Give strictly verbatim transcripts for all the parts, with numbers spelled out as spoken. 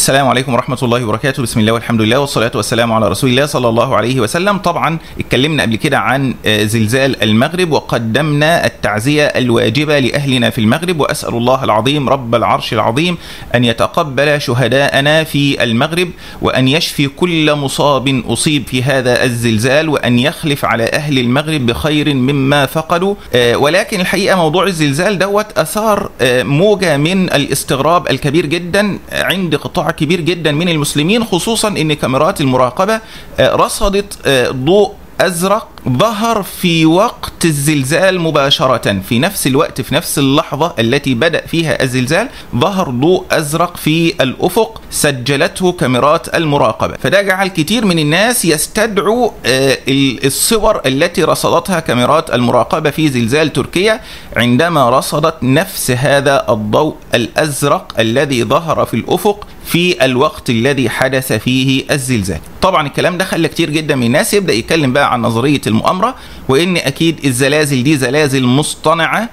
السلام عليكم ورحمة الله وبركاته. بسم الله والحمد لله والصلاة والسلام على رسول الله صلى الله عليه وسلم. طبعا اتكلمنا قبل كده عن زلزال المغرب وقدمنا التعزية الواجبة لأهلنا في المغرب، وأسأل الله العظيم رب العرش العظيم أن يتقبل شهداءنا في المغرب وأن يشفي كل مصاب أصيب في هذا الزلزال وأن يخلف على أهل المغرب بخير مما فقدوا. ولكن الحقيقة موضوع الزلزال دوت أثار موجة من الاستغراب الكبير جدا عند قطاع كبير جدا من المسلمين، خصوصا ان كاميرات المراقبة رصدت ضوء أزرق ظهر في وقت الزلزال مباشرة، في نفس الوقت في نفس اللحظة التي بدأ فيها الزلزال ظهر ضوء أزرق في الأفق سجلته كاميرات المراقبة. فده جعل كتير من الناس يستدعوا الصور التي رصدتها كاميرات المراقبة في زلزال تركيا عندما رصدت نفس هذا الضوء الأزرق الذي ظهر في الأفق في الوقت الذي حدث فيه الزلزال. طبعا الكلام ده خلى كتير جدا من الناس يبدأ يتكلم بقى عن نظرية المؤامرة، وإن أكيد الزلازل دي زلازل مصطنعة،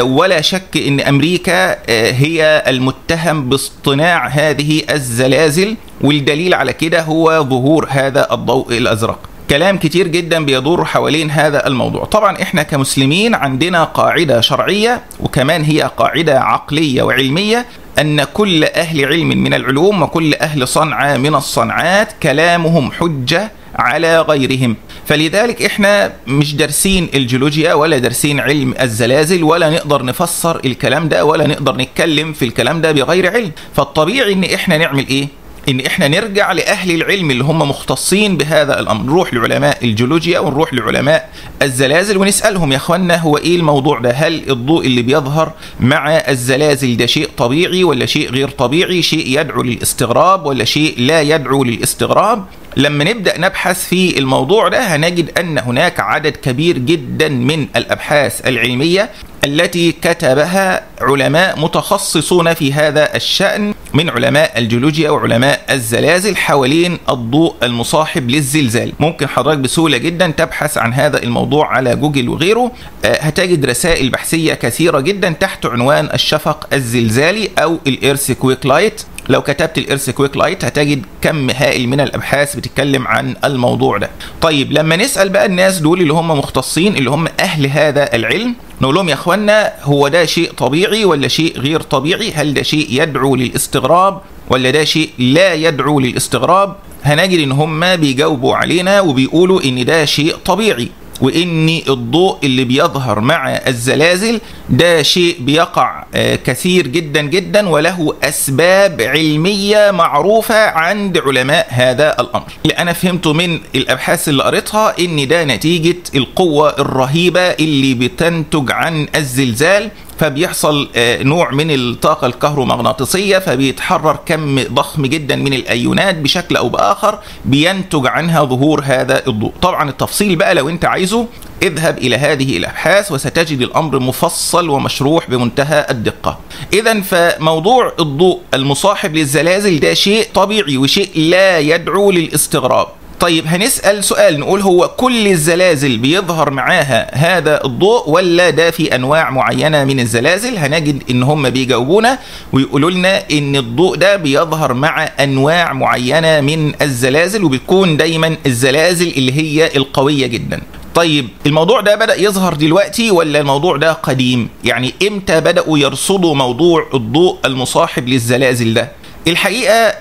ولا شك إن أمريكا هي المتهم باصطناع هذه الزلازل، والدليل على كده هو ظهور هذا الضوء الأزرق. كلام كتير جدا بيدور حوالين هذا الموضوع. طبعا احنا كمسلمين عندنا قاعدة شرعية وكمان هي قاعدة عقلية وعلمية، أن كل أهل علم من العلوم وكل أهل صنعة من الصنعات كلامهم حجة على غيرهم. فلذلك احنا مش دارسين الجيولوجيا ولا دارسين علم الزلازل، ولا نقدر نفسر الكلام ده ولا نقدر نتكلم في الكلام ده بغير علم. فالطبيعي ان احنا نعمل ايه؟ ان احنا نرجع لاهل العلم اللي هم مختصين بهذا الامر، نروح لعلماء الجيولوجيا ونروح لعلماء الزلازل ونسالهم يا اخوانا هو ايه الموضوع ده؟ هل الضوء اللي بيظهر مع الزلازل ده شيء طبيعي ولا شيء غير طبيعي؟ شيء يدعو للاستغراب ولا شيء لا يدعو للاستغراب؟ لما نبدأ نبحث في الموضوع ده هنجد أن هناك عدد كبير جدا من الأبحاث العلمية التي كتبها علماء متخصصون في هذا الشأن من علماء الجيولوجيا وعلماء الزلازل حوالين الضوء المصاحب للزلزال. ممكن حضرتك بسهولة جدا تبحث عن هذا الموضوع على جوجل وغيره، هتجد رسائل بحثية كثيرة جدا تحت عنوان الشفق الزلزالي أو الإيرثكويك لايت. لو كتبت الإيرثكويك لايت هتجد كم هائل من الأبحاث بتتكلم عن الموضوع ده. طيب لما نسأل بقى الناس دول اللي هم مختصين اللي هم أهل هذا العلم، نقول لهم يا إخوانا هو ده شيء طبيعي ولا شيء غير طبيعي؟ هل ده شيء يدعو للاستغراب ولا ده شيء لا يدعو للاستغراب؟ هنجد إن هم بيجاوبوا علينا وبيقولوا إن ده شيء طبيعي، وإن الضوء اللي بيظهر مع الزلازل ده شيء بيقع كثير جدا جدا وله أسباب علمية معروفة عند علماء هذا الأمر. اللي أنا فهمته من الأبحاث اللي قريتها إن ده نتيجة القوة الرهيبة اللي بتنتج عن الزلزال، فبيحصل نوع من الطاقة الكهرومغناطيسية فبيتحرر كم ضخم جدا من الأيونات بشكل أو بآخر بينتج عنها ظهور هذا الضوء. طبعا التفصيل بقى لو أنت عايزه اذهب إلى هذه الأبحاث وستجد الأمر مفصل ومشروح بمنتهى الدقة. إذن فموضوع الضوء المصاحب للزلازل ده شيء طبيعي وشيء لا يدعو للاستغراب. طيب هنسأل سؤال نقول هو كل الزلازل بيظهر معاها هذا الضوء ولا ده في أنواع معينة من الزلازل؟ هنجد إن هم بيجاوبونا ويقولوا لنا إن الضوء ده بيظهر مع أنواع معينة من الزلازل، وبتكون دايما الزلازل اللي هي القوية جدا. طيب الموضوع ده بدأ يظهر دلوقتي ولا الموضوع ده قديم؟ يعني إمتى بدأوا يرصدوا موضوع الضوء المصاحب للزلازل ده؟ الحقيقة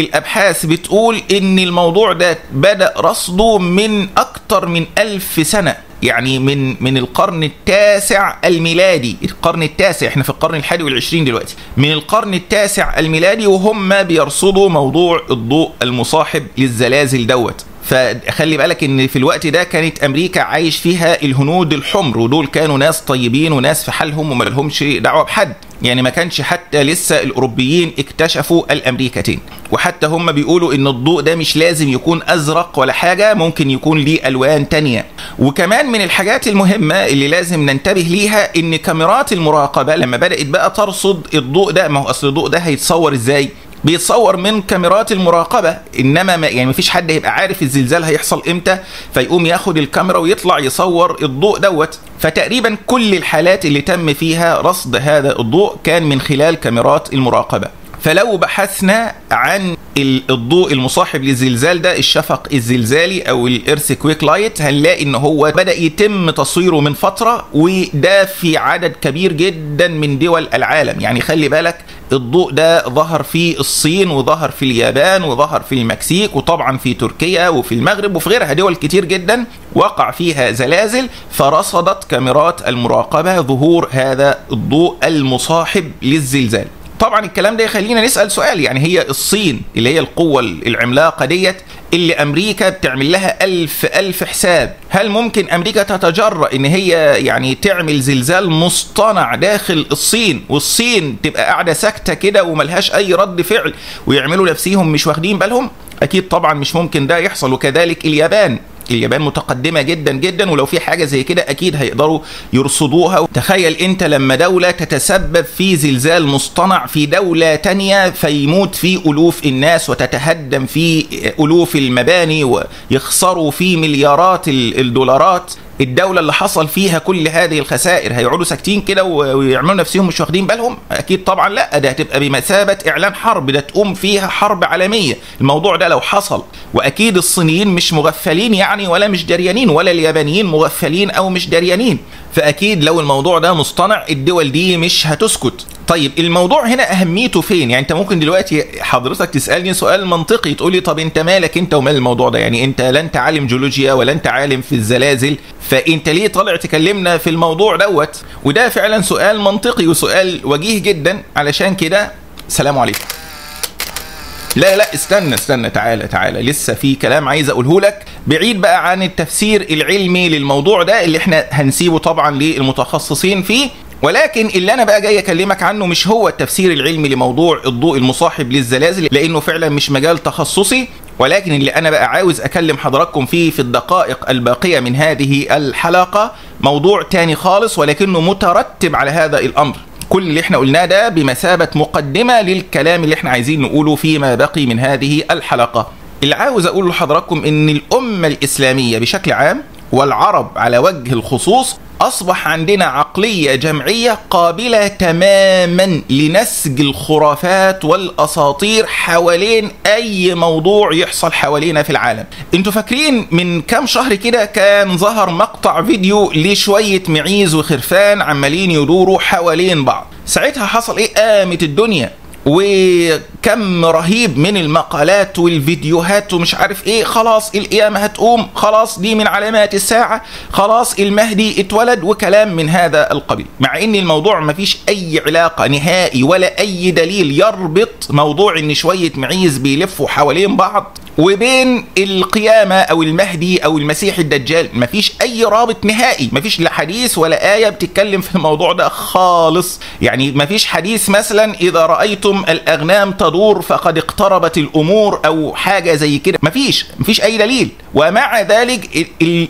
الأبحاث بتقول إن الموضوع ده بدأ رصده من أكتر من ألف سنة، يعني من من القرن التاسع الميلادي. القرن التاسع، احنا في القرن الحادي والعشرين دلوقتي، من القرن التاسع الميلادي وهم بيرصدوا موضوع الضوء المصاحب للزلازل دوت. فخلي بالك ان في الوقت ده كانت امريكا عايش فيها الهنود الحمر، ودول كانوا ناس طيبين وناس في حالهم وما لهمش دعوه بحد، يعني ما كانش حتى لسه الاوروبيين اكتشفوا الامريكتين. وحتى هم بيقولوا ان الضوء ده مش لازم يكون ازرق ولا حاجه، ممكن يكون ليه الوان تانيه. وكمان من الحاجات المهمه اللي لازم ننتبه ليها ان كاميرات المراقبه لما بدات بقى ترصد الضوء ده، ما هو اصل الضوء ده هيتصور ازاي؟ بيتصور من كاميرات المراقبة، إنما ما يعني مفيش حد هيبقى عارف الزلزال هيحصل إمتى فيقوم ياخد الكاميرا ويطلع يصور الضوء دوت. فتقريبا كل الحالات اللي تم فيها رصد هذا الضوء كان من خلال كاميرات المراقبة. فلو بحثنا عن الضوء المصاحب للزلزال ده، الشفق الزلزالي او الايرثكويك لايت، هنلاقي ان هو بدأ يتم تصويره من فترة، وده في عدد كبير جدا من دول العالم. يعني خلي بالك الضوء ده ظهر في الصين وظهر في اليابان وظهر في المكسيك وطبعا في تركيا وفي المغرب وفي غيرها، دول كتير جدا وقع فيها زلازل، فرصدت كاميرات المراقبة ظهور هذا الضوء المصاحب للزلزال. طبعا الكلام ده يخلينا نسأل سؤال، يعني هي الصين اللي هي القوة العملاقة ديت اللي امريكا بتعمل لها الف الف حساب، هل ممكن امريكا تتجرأ ان هي يعني تعمل زلزال مصطنع داخل الصين والصين تبقى قاعدة ساكتة كده وملهاش اي رد فعل ويعملوا نفسيهم مش واخدين بالهم؟ اكيد طبعا مش ممكن ده يحصل. وكذلك اليابان، اليابان متقدمة جدا جدا، ولو في حاجة زي كده أكيد هيقدروا يرصدوها. تخيل أنت لما دولة تتسبب في زلزال مصطنع في دولة تانية فيموت فيه ألوف الناس وتتهدم فيه ألوف المباني ويخسروا فيه مليارات الدولارات، الدولة اللي حصل فيها كل هذه الخسائر هيقعدوا ساكتين كده ويعملوا نفسهم مش واخدين بالهم؟ أكيد طبعا لا، ده هتبقى بمثابة إعلان حرب، ده تقوم فيها حرب عالمية الموضوع ده لو حصل. وأكيد الصينيين مش مغفلين يعني ولا مش دريانين، ولا اليابانيين مغفلين أو مش دريانين، فأكيد لو الموضوع ده مصطنع الدول دي مش هتسكت. طيب الموضوع هنا أهميته فين؟ يعني أنت ممكن دلوقتي حضرتك تسألني سؤال منطقي تقولي طب أنت مالك أنت ومال الموضوع ده؟ يعني أنت لا أنت عالم جيولوجيا ولا أنت عالم في الزلازل، فانت ليه طالع تكلمنا في الموضوع دوت؟ وده فعلا سؤال منطقي وسؤال وجيه جدا. علشان كده سلام عليكم. لا لا استنى استنى تعالى تعالى، لسه في كلام عايز اقوله لك بعيد بقى عن التفسير العلمي للموضوع ده اللي احنا هنسيبه طبعا للمتخصصين فيه، ولكن اللي انا بقى جاي اكلمك عنه مش هو التفسير العلمي لموضوع الضوء المصاحب للزلازل لانه فعلا مش مجال تخصصي، ولكن اللي انا بقى عاوز اكلم حضراتكم فيه في الدقائق الباقية من هذه الحلقة موضوع تاني خالص، ولكنه مترتب على هذا الامر. كل اللي احنا قلناه ده بمثابة مقدمة للكلام اللي احنا عايزين نقوله فيما بقي من هذه الحلقة. اللي عاوز اقوله لحضراتكم ان الامة الاسلامية بشكل عام والعرب على وجه الخصوص أصبح عندنا عقلية جمعية قابلة تماما لنسج الخرافات والأساطير حوالين أي موضوع يحصل حوالينا في العالم. انتوا فاكرين من كام شهر كده كان ظهر مقطع فيديو لشوية معيز وخرفان عمالين يدوروا حوالين بعض، ساعتها حصل ايه؟ قامت الدنيا، وكم رهيب من المقالات والفيديوهات ومش عارف ايه، خلاص القيامة هتقوم، خلاص دي من علامات الساعة، خلاص المهدي اتولد، وكلام من هذا القبيل، مع ان الموضوع مفيش اي علاقة نهائي ولا اي دليل يربط موضوع ان شوية معيز بيلفوا حوالين بعض وبين القيامة او المهدي او المسيح الدجال، مفيش اي رابط نهائي، مفيش لا حديث ولا آية بتتكلم في الموضوع ده خالص. يعني مفيش حديث مثلا اذا رأيتم الأغنام تدور فقد اقتربت الأمور أو حاجة زي كده، مفيش مفيش أي دليل. ومع ذلك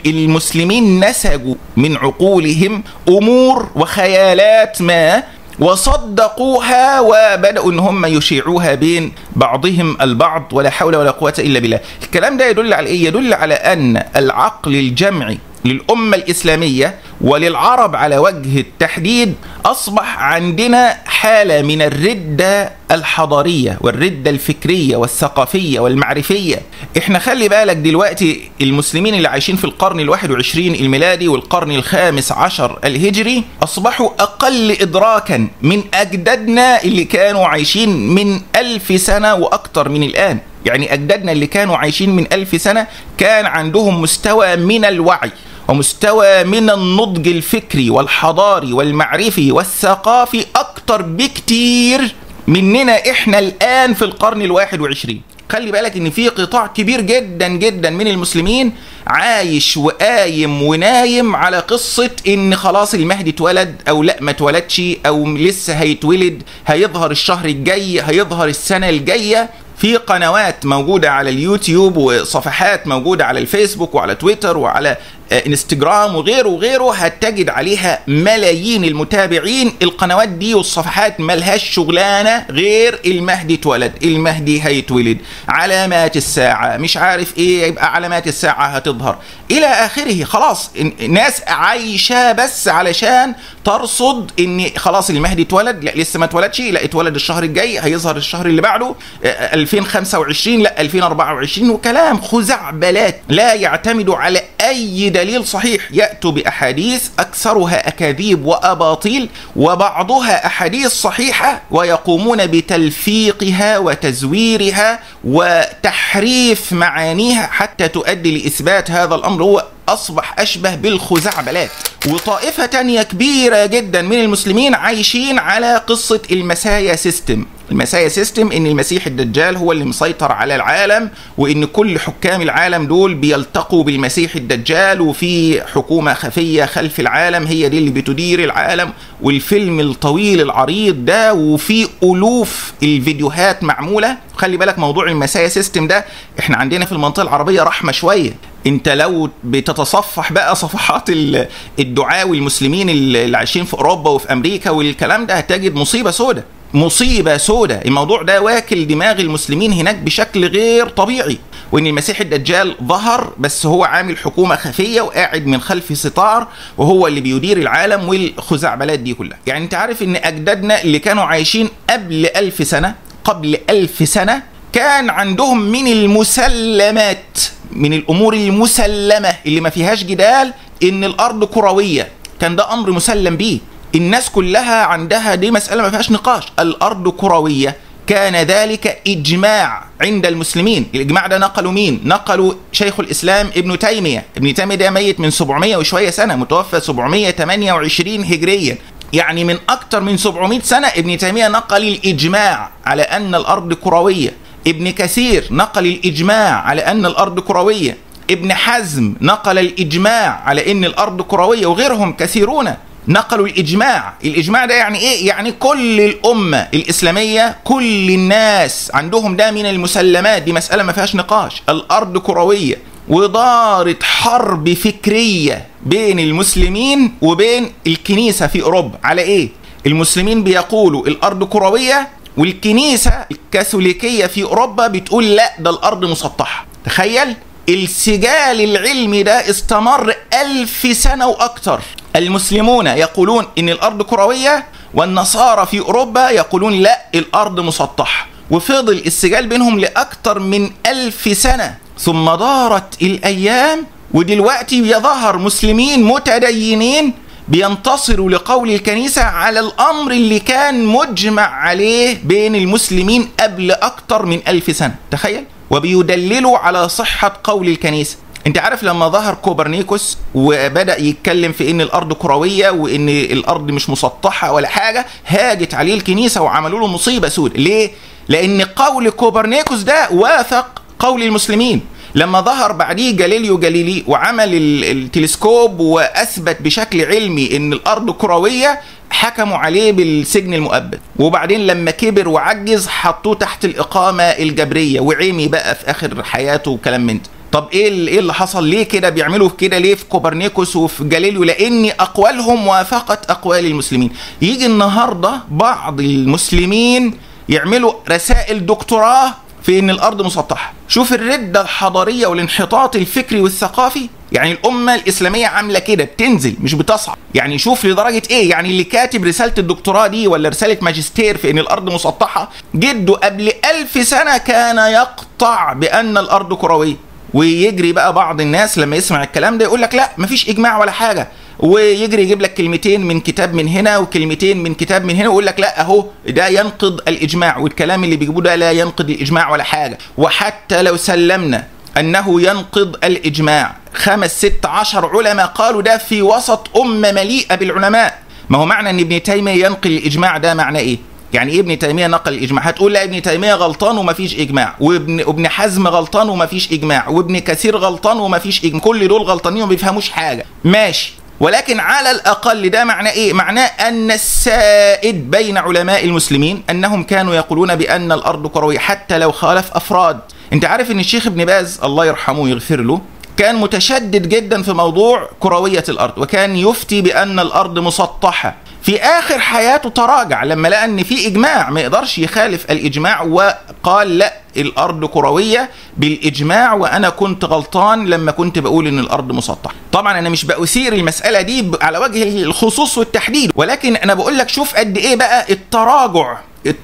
المسلمين نسجوا من عقولهم أمور وخيالات ما وصدقوها وبدأوا إن هم يشيعوها بين بعضهم البعض، ولا حول ولا قوة إلا بالله. الكلام ده يدل على إيه؟ يدل على أن العقل الجمعي للأمة الإسلامية وللعرب على وجه التحديد أصبح عندنا حالة من الردة الحضارية والردة الفكرية والثقافية والمعرفية. احنا خلي بالك دلوقتي المسلمين اللي عايشين في القرن الواحد وعشرين الميلادي والقرن الخامس عشر الهجري أصبحوا أقل إدراكا من أجدادنا اللي كانوا عايشين من ألف سنة وأكتر من الآن. يعني أجدادنا اللي كانوا عايشين من ألف سنة كان عندهم مستوى من الوعي ومستوى من النضج الفكري والحضاري والمعرفي والثقافي أكتر بكتير مننا إحنا الآن في القرن الواحد وعشرين. خلي بالك إن في قطاع كبير جدا جدا من المسلمين عايش وقايم ونايم على قصة إن خلاص المهدي اتولد أو لأ ما اتولدش أو لسه هيتولد، هيظهر الشهر الجاي، هيظهر السنة الجاية. في قنوات موجودة على اليوتيوب وصفحات موجودة على الفيسبوك وعلى تويتر وعلى انستجرام وغيره وغيره هتجد عليها ملايين المتابعين. القنوات دي والصفحات ملهاش شغلانه غير المهدي اتولد، المهدي هيتولد، علامات الساعه مش عارف ايه، يبقى علامات الساعه هتظهر الى اخره. خلاص الناس عايشه بس علشان ترصد ان خلاص المهدي اتولد، لا لسه ما اتولدش، لا اتولد الشهر الجاي، هيظهر الشهر اللي بعده ألفين وخمسة وعشرين، لا ألفين وأربعة وعشرين، وكلام خزعبلات لا يعتمد على اي دليل صحيح. يأتوا بأحاديث أكثرها أكاذيب وأباطيل وبعضها أحاديث صحيحة ويقومون بتلفيقها وتزويرها وتحريف معانيها حتى تؤدي لإثبات هذا الأمر. هو أصبح أشبه بالخزعبلات. وطائفة تانية كبيرة جدا من المسلمين عايشين على قصة المسايا سيستم. المسايا سيستم ان المسيح الدجال هو اللي مسيطر على العالم، وان كل حكام العالم دول بيلتقوا بالمسيح الدجال، وفي حكومة خفية خلف العالم هي دي اللي بتدير العالم. والفيلم الطويل العريض ده وفي ألوف الفيديوهات معمولة. خلي بالك موضوع المسايا سيستم ده احنا عندنا في المنطقة العربية رحمة شوية، انت لو بتتصفح بقى صفحات الدعاة والمسلمين اللي عايشين في أوروبا وفي أمريكا والكلام ده هتجد مصيبة سودة، مصيبة سودة. الموضوع ده واكل دماغ المسلمين هناك بشكل غير طبيعي، وان المسيح الدجال ظهر بس هو عامل حكومة خفية وقاعد من خلف ستار وهو اللي بيدير العالم والخزعبلات دي كلها. يعني انت عارف ان اجدادنا اللي كانوا عايشين قبل ألف سنة قبل ألف سنة كان عندهم من المسلمات، من الامور المسلمة اللي ما فيهاش جدال، ان الارض كروية، كان ده امر مسلم بيه، الناس كلها عندها دي مسألة ما فيهاش نقاش، الأرض كروية، كان ذلك إجماع عند المسلمين. الإجماع ده نقلوا مين؟ نقلوا شيخ الإسلام ابن تيمية. ابن تيمية ده ميت من سبعمية وشوية سنة، متوفى سبعمية وثمانية وعشرين هجريا، يعني من أكتر من سبعمية سنة ابن تيمية نقل الإجماع على أن الأرض كروية، ابن كثير نقل الإجماع على أن الأرض كروية، ابن حزم نقل الإجماع على أن الأرض كروية، وغيرهم كثيرون نقلوا الإجماع. الإجماع ده يعني إيه؟ يعني كل الأمة الإسلامية كل الناس عندهم ده من المسلمات، دي مسألة ما فيهاش نقاش، الأرض كروية. ودارت حرب فكرية بين المسلمين وبين الكنيسة في أوروبا على إيه؟ المسلمين بيقولوا الأرض كروية، والكنيسة الكاثوليكية في أوروبا بتقول لا ده الأرض مسطحة. تخيل؟ السجال العلمي ده استمر ألف سنة وأكتر. المسلمون يقولون إن الأرض كروية، والنصارى في أوروبا يقولون لا الأرض مسطحة، وفضل السجال بينهم لأكتر من ألف سنة. ثم دارت الأيام، ودلوقتي يظهر مسلمين متدينين بينتصروا لقول الكنيسة على الأمر اللي كان مجمع عليه بين المسلمين قبل أكتر من ألف سنة. تخيل؟ وبيدللوا على صحة قول الكنيسة. انت عارف لما ظهر كوبرنيكوس وبدأ يتكلم في ان الارض كروية وان الارض مش مسطحة ولا حاجة، هاجت عليه الكنيسة وعملوا له مصيبة سودة. ليه؟ لان قول كوبرنيكوس ده واثق قول المسلمين. لما ظهر بعديه جاليليو جاليلي وعمل التلسكوب واثبت بشكل علمي ان الارض كروية، حكموا عليه بالسجن المؤبد. وبعدين لما كبر وعجز حطوه تحت الإقامة الجبرية وعمي بقى في آخر حياته وكلام من ده. طب ايه ايه اللي حصل؟ ليه كده بيعملوا كده ليه في كوبرنيكوس وفي جاليليو؟ لان اقوالهم وافقت اقوال المسلمين. يجي النهارده بعض المسلمين يعملوا رسائل دكتوراه في ان الارض مسطحه. شوف الرده الحضاريه والانحطاط الفكري والثقافي. يعني الامه الاسلاميه عامله كده، بتنزل مش بتصعد. يعني شوف لدرجه ايه، يعني اللي كاتب رساله الدكتوراه دي ولا رساله ماجستير في ان الارض مسطحه، جده قبل ألف سنه كان يقطع بان الارض كرويه. ويجري بقى بعض الناس لما يسمع الكلام ده يقول لك لا مفيش اجماع ولا حاجه، ويجري يجيب لك كلمتين من كتاب من هنا وكلمتين من كتاب من هنا ويقول لك لا اهو ده ينقض الاجماع، والكلام اللي بيجيبوه ده لا ينقض الاجماع ولا حاجه. وحتى لو سلمنا انه ينقض الاجماع، خمس ست عشر علماء قالوا ده في وسط امه مليئه بالعلماء. ما هو معنى ان ابن تيميه ينقل الاجماع ده معنى ايه؟ يعني ايه ابن تيميه نقل الاجماع؟ هتقول لا ابن تيميه غلطان ومفيش اجماع، وابن ابن حزم غلطان ومفيش اجماع، وابن كثير غلطان ومفيش اجماع، كل دول غلطانين وما بيفهموش حاجه. ماشي، ولكن على الاقل ده معناه ايه؟ معناه ان السائد بين علماء المسلمين انهم كانوا يقولون بان الارض كرويه حتى لو خالف افراد. انت عارف ان الشيخ ابن باز الله يرحمه ويغفر له كان متشدد جدا في موضوع كروية الأرض، وكان يفتي بأن الأرض مسطحة. في آخر حياته تراجع لما لقى أن في إجماع، ما يقدرش يخالف الإجماع، وقال لا الأرض كروية بالإجماع، وأنا كنت غلطان لما كنت بقول أن الأرض مسطحة. طبعا أنا مش بأثير المسألة دي على وجه الخصوص والتحديد، ولكن أنا بقول لك شوف قد إيه بقى التراجع،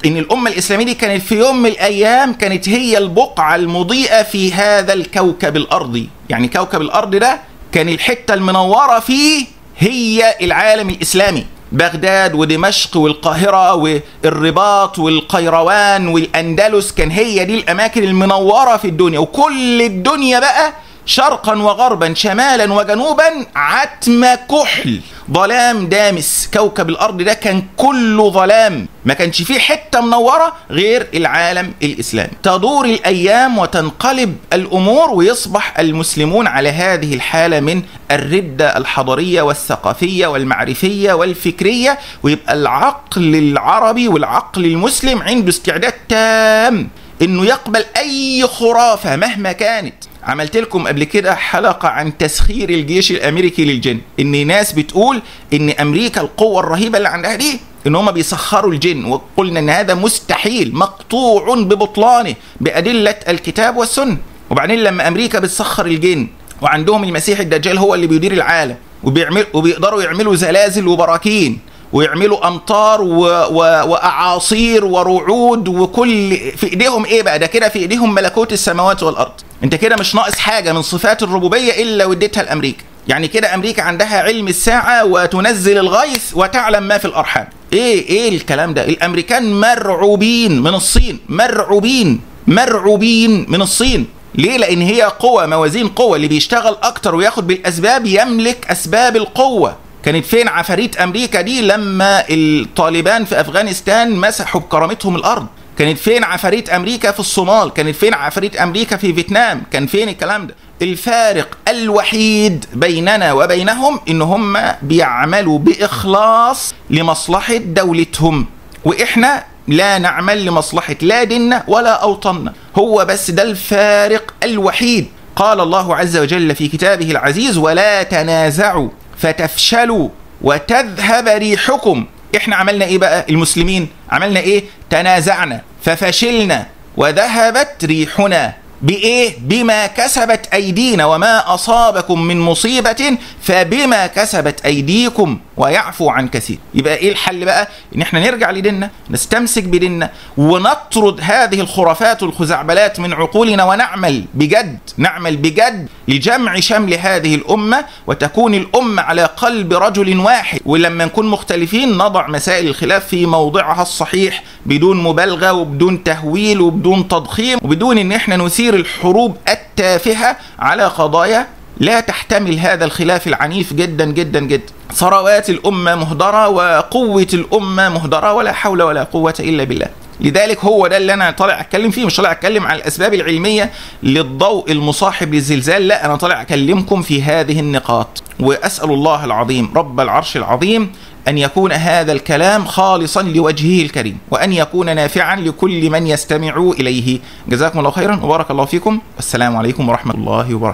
إن الأمة الإسلامية دي كانت في يوم من الأيام كانت هي البقعة المضيئة في هذا الكوكب الأرضي. يعني كوكب الأرض ده كان الحتة المنورة فيه هي العالم الإسلامي، بغداد ودمشق والقاهرة والرباط والقيروان والأندلس، كان هي دي الأماكن المنورة في الدنيا، وكل الدنيا بقى شرقا وغربا شمالا وجنوبا عتمة كحل، ظلام دامس. كوكب الأرض ده كان كله ظلام، ما كانش فيه حتة منورة غير العالم الإسلامي. تدور الأيام وتنقلب الأمور، ويصبح المسلمون على هذه الحالة من الردة الحضارية والثقافية والمعرفية والفكرية، ويبقى العقل العربي والعقل المسلم عنده استعداد تام إنه يقبل أي خرافة مهما كانت. عملت لكم قبل كده حلقة عن تسخير الجيش الأمريكي للجن، إن ناس بتقول إن أمريكا القوة الرهيبة اللي عندها دي إن هم بيسخروا الجن، وقلنا إن هذا مستحيل مقطوع ببطلانه بأدلة الكتاب والسنة. وبعدين لما أمريكا بتسخر الجن وعندهم المسيح الدجال هو اللي بيدير العالم، وبيعمل وبيقدروا يعملوا زلازل وبراكين ويعملوا أمطار و... و... وأعاصير ورعود، وكل في إيديهم إيه بقى ده كده؟ في إيديهم ملكوت السماوات والأرض. أنت كده مش ناقص حاجة من صفات الربوبية إلا وديتها لأمريكا. يعني كده أمريكا عندها علم الساعة وتنزل الغيث وتعلم ما في الأرحام. إيه إيه الكلام ده؟ الأمريكان مرعوبين من الصين، مرعوبين مرعوبين من الصين. ليه؟ لأن هي قوة، موازين قوة، اللي بيشتغل أكتر وياخد بالأسباب يملك أسباب القوة. كانت فين عفاريت أمريكا دي لما الطالبان في أفغانستان مسحوا بكرامتهم الأرض؟ كانت فين عفاريت أمريكا في الصومال؟ كانت فين عفاريت أمريكا في فيتنام؟ كان فين الكلام ده؟ الفارق الوحيد بيننا وبينهم إن هم بيعملوا بإخلاص لمصلحة دولتهم، وإحنا لا نعمل لمصلحة لا ديننا ولا أوطاننا، هو بس ده الفارق الوحيد. قال الله عز وجل في كتابه العزيز: ولا تنازعوا فتفشلوا وتذهب ريحكم. احنا عملنا ايه بقى المسلمين؟ عملنا ايه؟ تنازعنا ففشلنا وذهبت ريحنا. بايه؟ بما كسبت ايدينا، وما اصابكم من مصيبة فبما كسبت ايديكم ويعفو عن كثير. يبقى ايه الحل بقى؟ ان احنا نرجع لديننا، نستمسك بديننا، ونطرد هذه الخرافات والخزعبلات من عقولنا، ونعمل بجد، نعمل بجد لجمع شمل هذه الامة، وتكون الامة على قلب رجل واحد. ولما نكون مختلفين نضع مسائل الخلاف في موضعها الصحيح بدون مبالغة وبدون تهويل وبدون تضخيم، وبدون ان احنا نثير الحروب التافهة على قضايا لا تحتمل هذا الخلاف العنيف جدا جدا جدا. ثروات الأمة مهدرة وقوة الأمة مهدرة، ولا حول ولا قوة إلا بالله. لذلك هو ده اللي أنا طالع أتكلم فيه، مش طالع أتكلم عن الأسباب العلمية للضوء المصاحب للزلزال، لا، أنا طالع أكلمكم في هذه النقاط. وأسأل الله العظيم رب العرش العظيم أن يكون هذا الكلام خالصا لوجهه الكريم، وأن يكون نافعا لكل من يستمع إليه. جزاكم الله خيرا وبارك الله فيكم، والسلام عليكم ورحمة الله وبركاته.